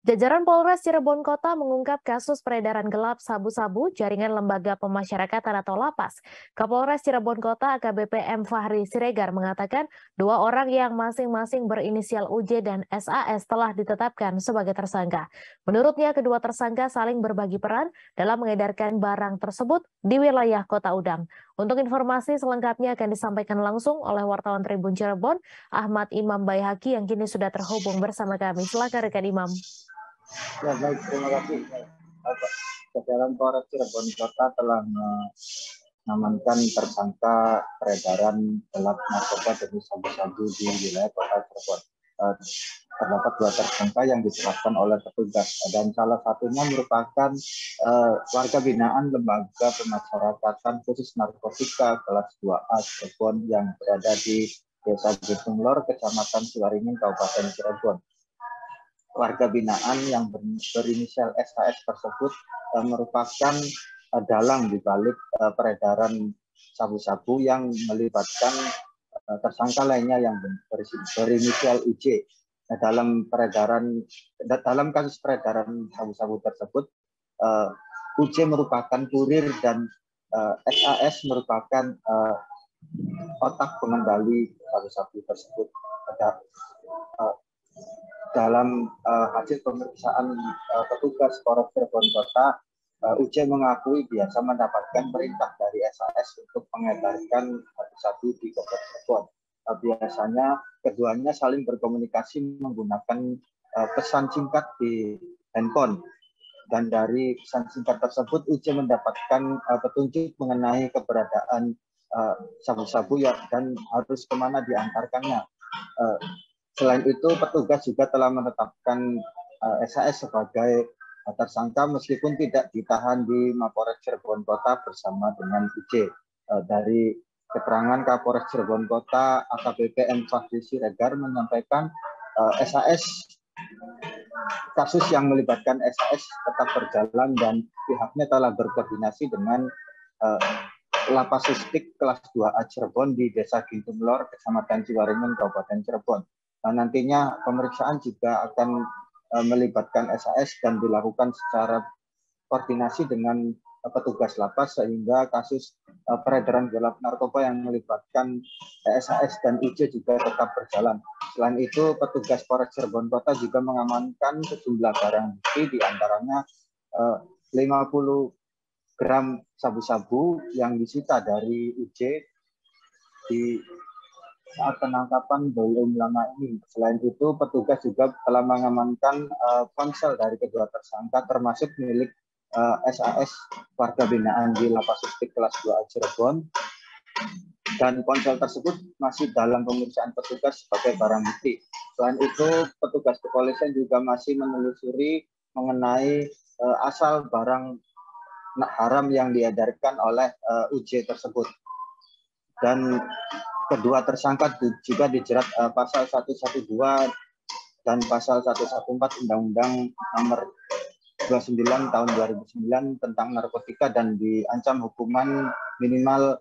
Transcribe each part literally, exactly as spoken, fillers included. Jajaran Polres Cirebon Kota mengungkap kasus peredaran gelap sabu-sabu jaringan lembaga pemasyarakatan atau LAPAS. Kapolres Cirebon Kota A K B P M. Fahri Siregar mengatakan dua orang yang masing-masing berinisial U J dan S A S telah ditetapkan sebagai tersangka. Menurutnya kedua tersangka saling berbagi peran dalam mengedarkan barang tersebut di wilayah Kota Udang. Untuk informasi selengkapnya akan disampaikan langsung oleh wartawan Tribun Cirebon, Ahmad Imam Baihaki yang kini sudah terhubung bersama kami. Silakan rekan Imam. Ya, baik, terima kasih. Jajaran Polres Cirebon Kota telah mengamankan tersangka peredaran gelap narkoba jenis sabu-sabu di wilayah Kota Cirebon. Terdapat dua tersangka yang ditetapkan oleh petugas, dan salah satunya merupakan uh, warga binaan lembaga pemasyarakatan khusus narkotika kelas dua A Cirebon yang berada di Desa Gedung Lor, Kecamatan Suaringin, Kabupaten Cirebon. Warga binaan yang berinisial S H S tersebut uh, merupakan uh, dalang dibalik uh, peredaran sabu-sabu yang melibatkan tersangka lainnya yang berinisial U J. Nah, dalam peredaran dalam kasus peredaran sabu-sabu tersebut, uh, U J merupakan kurir dan uh, S A S merupakan uh, otak pengendali sabu-sabu tersebut. Uh, dalam uh, hasil pemeriksaan uh, petugas Polres Cirebon Kota, Uh, U J mengakui biasa mendapatkan perintah dari S A S untuk mengedarkan sabu-sabu di Kota Cirebon. Uh, biasanya keduanya saling berkomunikasi menggunakan uh, pesan singkat di handphone. Dan dari pesan singkat tersebut U J mendapatkan uh, petunjuk mengenai keberadaan uh, sabu-sabu ya, dan harus kemana diantarkannya. Uh, selain itu petugas juga telah menetapkan uh, S A S sebagai tersangka meskipun tidak ditahan di Mapolres Cirebon Kota bersama dengan U J. Dari keterangan Kapolres Cirebon Kota A K B P M. Fahri Siregar menyampaikan S A S, kasus yang melibatkan S A S tetap berjalan dan pihaknya telah berkoordinasi dengan Lapas Suspik kelas dua A Cirebon di Desa Gedung Lor, Kecamatan Suaringin, Kabupaten Cirebon. Nantinya pemeriksaan juga akan melibatkan S A S dan dilakukan secara koordinasi dengan petugas lapas sehingga kasus peredaran gelap narkoba yang melibatkan S A S dan U J juga tetap berjalan. Selain itu, petugas Polres Cirebon Kota juga mengamankan sejumlah barang bukti, diantaranya lima puluh gram sabu-sabu yang disita dari U J di saat penangkapan belum lama ini. Selain itu, petugas juga telah mengamankan uh, ponsel dari kedua tersangka, termasuk milik uh, S A S warga binaan di Lapas Suspik kelas dua A Cirebon. Dan ponsel tersebut masih dalam pemeriksaan petugas sebagai barang bukti. Selain itu, petugas kepolisian juga masih menelusuri mengenai uh, asal barang haram yang diedarkan oleh uh, U J tersebut. Dan kedua tersangka juga dijerat uh, pasal seratus dua belas dan pasal seratus empat belas Undang-Undang Nomor dua puluh sembilan Tahun dua ribu sembilan tentang narkotika dan diancam hukuman minimal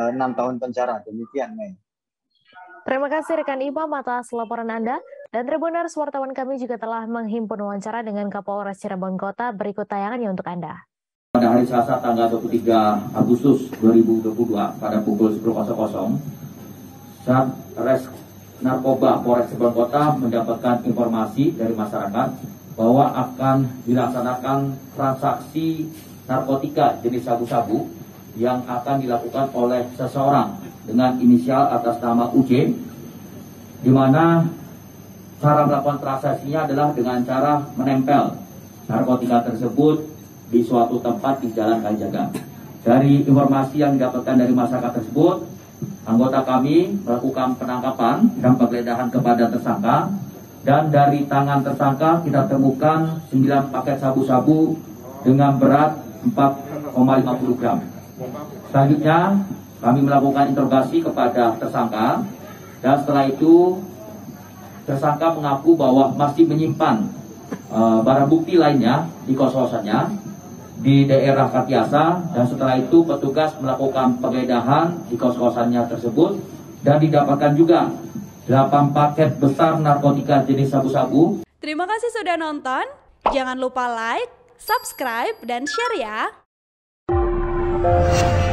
uh, enam tahun penjara. Demikian, Mei. Terima kasih rekan Imam atas laporan Anda. Dan Tribunnews, wartawan kami juga telah menghimpun wawancara dengan Kapolres Cirebon Kota. Berikut tayangannya untuk Anda. Pada hari Selasa tanggal dua puluh tiga Agustus dua ribu dua puluh dua pada pukul sepuluh Satres Narkoba Polres Cirebon Kota mendapatkan informasi dari masyarakat bahwa akan dilaksanakan transaksi narkotika jenis sabu-sabu yang akan dilakukan oleh seseorang dengan inisial atas nama U J, di mana cara melakukan transaksinya adalah dengan cara menempel narkotika tersebut di suatu tempat di Jalan Kanjaga. Dari informasi yang didapatkan dari masyarakat tersebut, anggota kami melakukan penangkapan dan penggeledahan kepada tersangka, dan dari tangan tersangka kita temukan sembilan paket sabu-sabu dengan berat empat koma lima puluh gram. Selanjutnya kami melakukan interogasi kepada tersangka, dan setelah itu tersangka mengaku bahwa masih menyimpan uh, barang bukti lainnya di kos-kosannya di daerah Kartiasa, dan setelah itu petugas melakukan penggeledahan di kos-kosannya tersebut dan didapatkan juga delapan paket besar narkotika jenis sabu-sabu. Terima kasih sudah nonton. Jangan lupa like, subscribe, dan share ya.